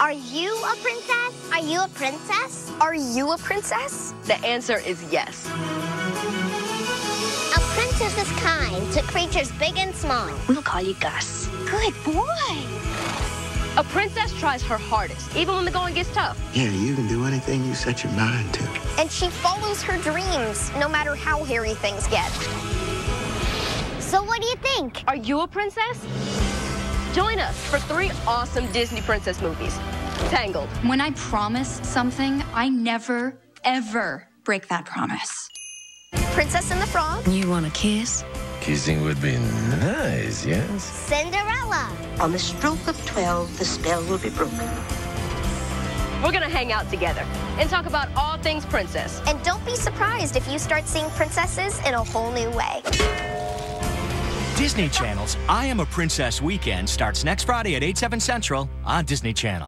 Are you a princess? Are you a princess? Are you a princess? The answer is yes. A princess is kind to creatures big and small. We'll call you Gus. Good boy. A princess tries her hardest, even when the going gets tough. Yeah, you can do anything you set your mind to. And she follows her dreams, no matter how hairy things get. So what do you think? Are you a princess? Join us for 3 awesome Disney princess movies. Tangled. When I promise something, I never, ever break that promise. Princess and the Frog. You want a kiss? Kissing would be nice, yes? Cinderella. On the stroke of 12, the spell will be broken. We're gonna hang out together and talk about all things princess. And don't be surprised if you start seeing princesses in a whole new way. Disney Channel's I Am a Princess Weekend starts next Friday at 8/7 Central on Disney Channel.